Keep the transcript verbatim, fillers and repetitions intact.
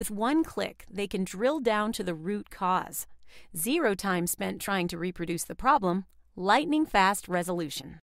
With one click, they can drill down to the root cause. Zero time spent trying to reproduce the problem, lightning-fast resolution.